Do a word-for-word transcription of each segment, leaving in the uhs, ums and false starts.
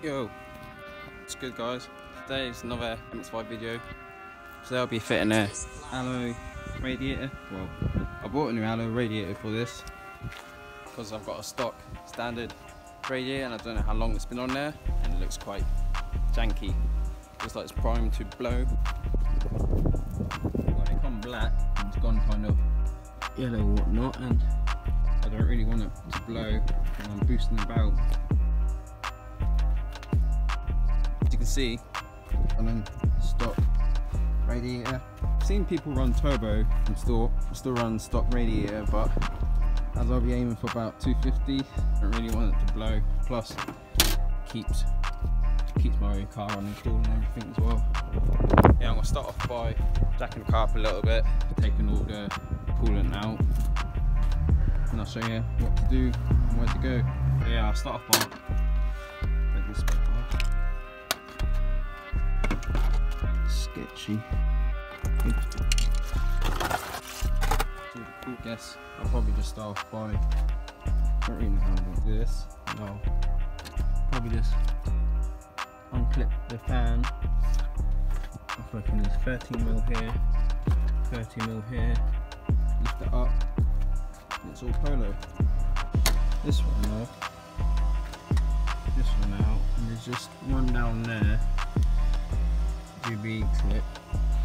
Yo, what's good guys? Today is another M X five video. So I'll be fitting a alloy radiator. Well, I bought a new alloy radiator for this because I've got a stock standard radiator and I don't know how long it's been on there and it looks quite janky. Looks like it's primed to blow. Well, it's gone black and it's gone kind of yellow and whatnot, and I don't really want it to blow when I'm boosting the barrel. See on a stock radiator. I've seen people run turbo and still still run stock radiator, but as I'll be aiming for about two fifty, I don't really want it to blow. Plus keeps keeps my car on and cool and everything as well. Yeah, I'm gonna start off by jacking the car up a little bit, taking all the coolant out, and I'll show you what to do and where to go. But yeah, I'll start off by this sketchy. I guess I'll probably just start off by, I don't really know how I'm going to do this. No, probably just unclip the fan. I'm thinking there's thirteen mil here, thirty mil here. Lift it up, and it's all polo. This one out, this one out, and there's just one down there. U V clip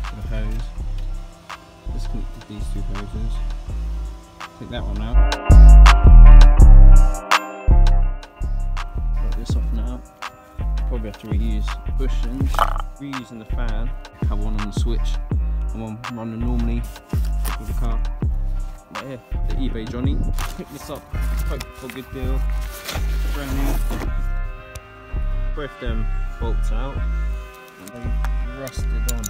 for the hose. Just connected these two hoses. Take that one out. Got this off now. Probably have to reuse bushings. Reusing the fan. I have one on the switch and one running normally with the car. Right here, the eBay Johnny. Pick this up. Hope for a good deal. Brand new. Breath them bolts out. Rusted on.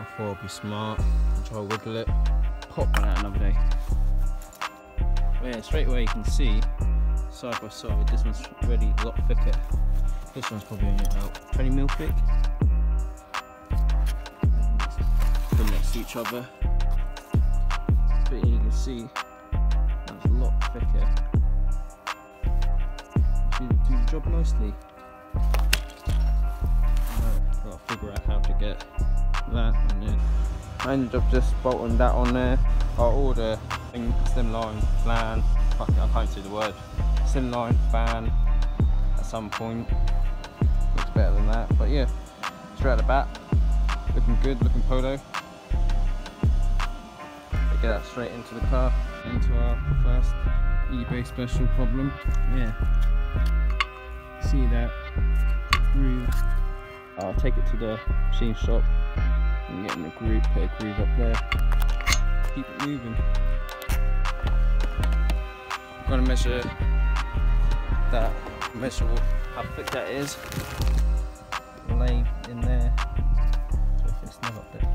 I thought I'd be smart and try to wiggle it. Pop that out another day. But yeah, straight away you can see side by side this one's really a lot thicker. This one's probably only about twenty mil thick. Put next to each other. But you can see that's a lot thicker. Do, do the job nicely. I'll figure out how to get that on there. I ended up just bolting that on there. I'll order slimline fan, fuck it, I can't say the word. Slimline fan at some point. Looks better than that, but yeah, straight at the back. Looking good, looking polo. Get that straight into the car, into our first eBay special problem. Yeah, see that groove. I'll take it to the machine shop and get in the groove, put a groove up there, keep it moving. I'm going to measure that, measure how thick that is, lay in there, so if it's not up there.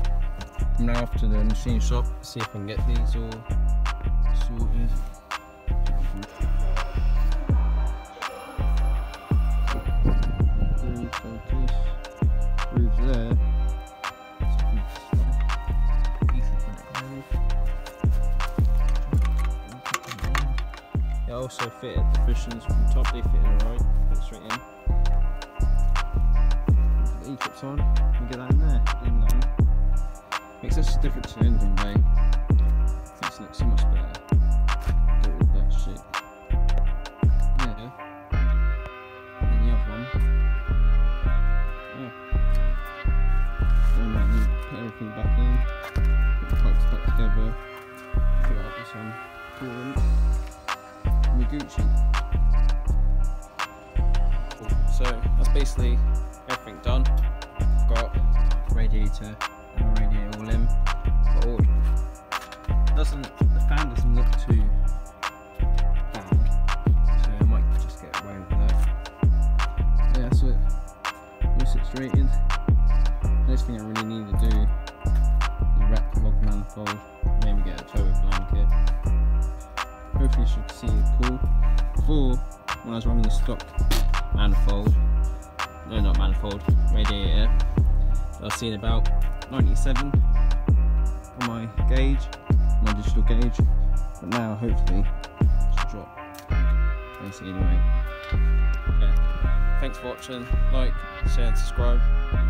I'm now off to the machine shop, see if I can get these all sorted. There. They also fitted the bushings from the top, they fitted alright, put it straight in. Put the E-clips on and get that in there. In there. Makes such a difference to the engine bay. This looks so much better. Get rid of that shit. Yeah. And the other one. Yeah. Put everything back in, put the pipes back together, put it up with some coolant, and the Gucci. Cool. So that's basically everything done. I've got radiator and a radiator all in. Got all. Doesn't the fan doesn't look too bad, so I might just get away with that. Yeah, that's it. Once it's rated. Next thing I really need to do is wrap the log manifold, maybe get a turbo blanket. Hopefully you should see it cool. Before, when I was running the stock manifold, no not manifold, radiator, I was seeing about ninety-seven on my gauge, my digital gauge, but now hopefully it should drop. Basically anyway. Thanks for watching. Like, share and subscribe.